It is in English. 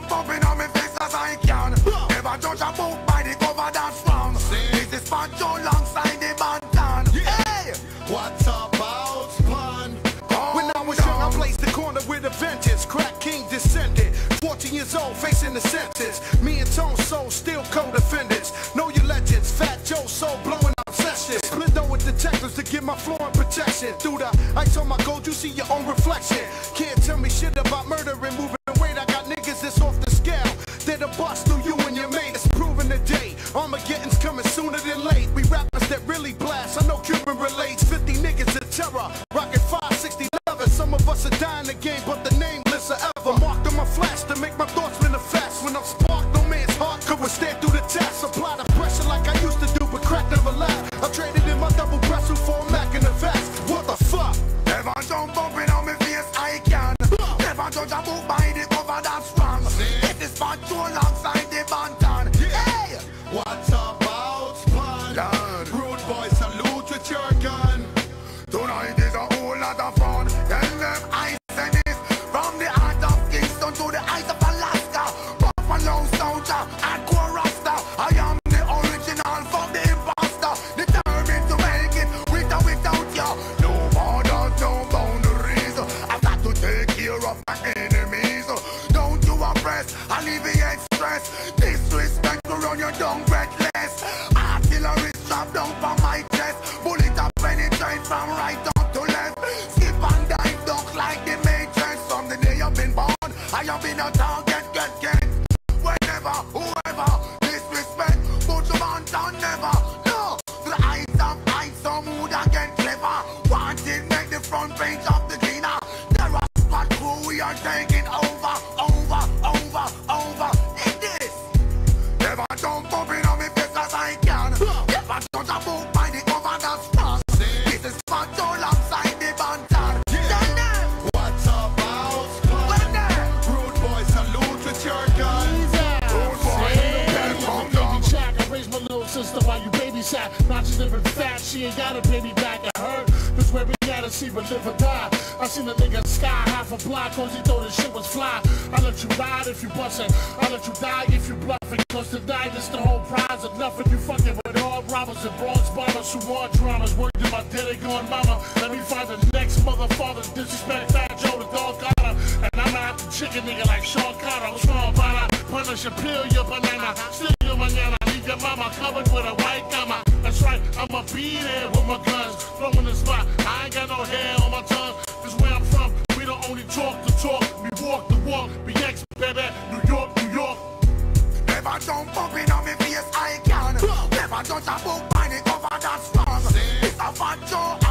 come bumping on my face as I can. Never judge a book by the cover that's round. This is Fat Joe alongside the Bantan. Hey! What about man? When I was young, I placed the corner with a vengeance. Crack king descended. 14 years old, facing the sentence. Me and Tone, so still co-defendants. Know your legends. Fat Joe, so blowing obsession. Split though with detectives to give my floor and protection. Through the ice on my gold, you see your own reflection. Can't tell me shit about murder and moving. Off the scale, they're the boss through you and your mate. It's proven today. Armageddon's coming sooner than late. We rappers that really blast. I know Cuban relates. 50 niggas in terror, rocking 560 lovers. Some of us are dying the game, but the nameless are ever marked on my flash to make my thoughts manifest. When I'm sparked, no man's heart could withstand through the test. Apply the pressure like I used to do, but crack never left. I traded in my double pressure for a Mac in the vest. What the fuck? Devon Jones bumping on my face, I can. Devon Jones, I move by the cover that's wrong. Fat Joe alongside the Bantan. Hey! What about man? Rude boy, salute with your gun. Tonight is a whole lot of fun. Tell them I send it from the heart of Kingston to the height of Alaska. Buffalo soldier, hardcore rasta. I am the original from the imposter. Determined to make it with or without ya. No borders, no boundaries. I've got to take care of my enemies. Don't you oppress, alleviate stress. Disrespect to run your down breathless. Artillery strapped down from my chest. Bullet up penetrate from right up to left. Skip and dive, duck like the matrix. From the day I've been born, I have been a target, get. Whenever, whoever, disrespect, put your man down, never. No, to the eyes of eyes, some would again clever. Wanted, make the front page of the cleaner. There are spots who we are taking over. Over in this. Never jump up in on me face as I can. Never judge a book by the cover that's fast. This is Fat Joe alongside the Bantan. Tell them. What about man? Rude boy, salute with your gun. Rude boy, yeah. From baby Jack, I raised my little sister while you babysat. Not just living fat, she ain't got a baby back. I heard this where we gotta see but live or die. I seen a nigga sky high for block, cause he thought this shit was fly. I let you ride if you bustin', I let you die if you bluffin'. Cause tonight it's the whole prize of nothing. You fucking with all robbers and bronze bombers who want dramas. Worked in my dead gone mama. Let me find the next motherfather disrespect Fat Joe the dog gotta. And I'm out the chicken nigga like Sean Carter. What's wrong about that? Punish and peel your banana. Steal your banana. Leave your mama covered with a white gamma. That's right, I'ma be there with my guns. Throwing the spot, I ain't got no hair on my tongue. Where I'm from, we don't only talk the talk, we walk the walk. BX, baby, New York, New York. Never jump up in on me face, I can. Never judge a book by the cover that's wrong. It's a Fat Joe.